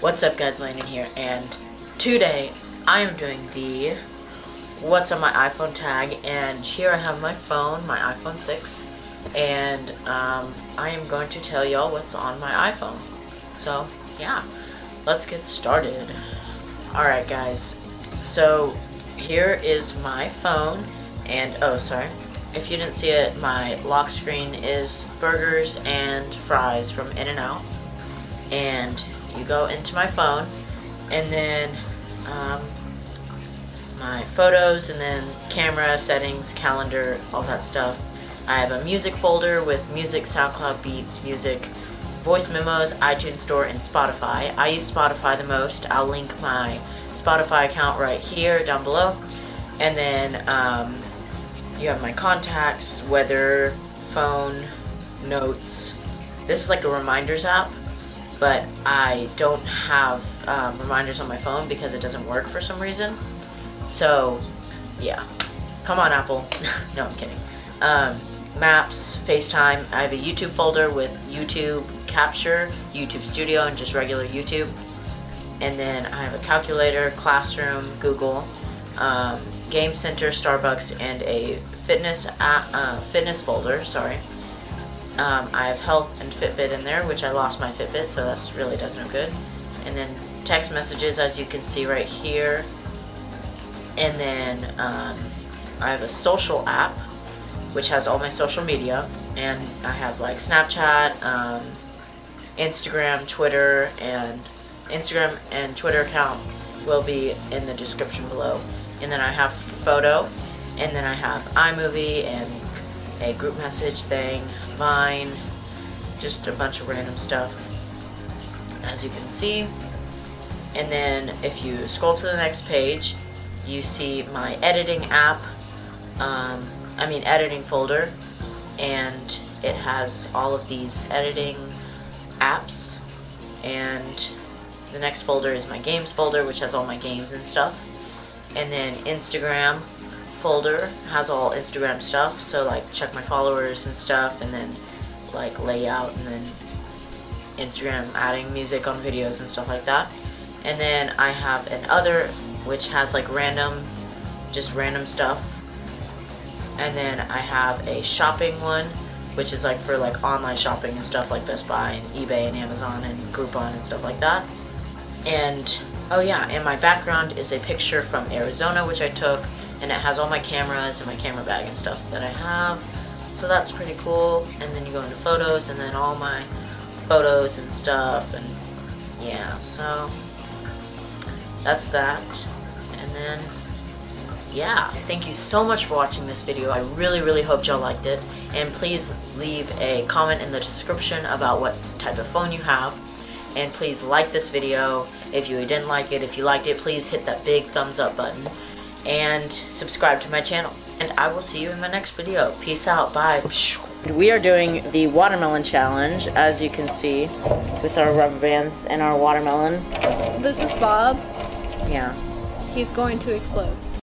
What's up guys, Landon here, and today I am doing the what's on my iPhone tag, and here I have my phone, my iPhone 6, and I am going to tell y'all what's on my iPhone. So yeah, let's get started. Alright guys, so here is my phone, and oh sorry, if you didn't see it, my lock screen is burgers and fries from In-N-Out, and you go into my phone, and then my photos, and then camera settings, calendar, all that stuff. I have a music folder with music, SoundCloud, beats, music, voice memos, iTunes store, and Spotify. I use Spotify the most. I'll link my Spotify account right here down below. And then you have my contacts, weather, phone, notes. This is like a reminders app, but I don't have reminders on my phone because it doesn't work for some reason. So yeah, come on Apple. No, I'm kidding. Maps, FaceTime. I have a YouTube folder with YouTube Capture, YouTube Studio, and just regular YouTube. And then I have a calculator, classroom, Google, Game Center, Starbucks, and a fitness fitness folder, sorry. I have health and Fitbit in there, which I lost my Fitbit, so that really does no good. And then text messages, as you can see right here. And then I have a social app, which has all my social media. And I have like Snapchat, Instagram, Twitter, and Instagram and Twitter account will be in the description below. And then I have photo, and then I have iMovie, and a group message thing, Vine, just a bunch of random stuff, as you can see. And then if you scroll to the next page, you see my editing app, editing folder, and it has all of these editing apps. And the next folder is my games folder, which has all my games and stuff. And then Instagram folder has all Instagram stuff, so like check my followers and stuff, and then like layout, and then Instagram adding music on videos and stuff like that. And then I have an other, which has like random stuff. And then I have a shopping one, which is like for like online shopping and stuff, like Best Buy and eBay and Amazon and Groupon and stuff like that. And oh yeah, and my background is a picture from Arizona, which I took, and it has all my cameras and my camera bag and stuff that I have, so that's pretty cool. And then you go into photos, and then all my photos and stuff, and yeah, so that's that. And then yeah, thank you so much for watching this video. I really hope y'all liked it, and please leave a comment in the description about what type of phone you have, and please like this video if you didn't like it. If you liked it, please hit that big thumbs up button and subscribe to my channel, and I will see you in my next video. Peace out, bye. We are doing the watermelon challenge, as you can see, with our rubber bands and our watermelon. This is Bob. Yeah. He's going to explode.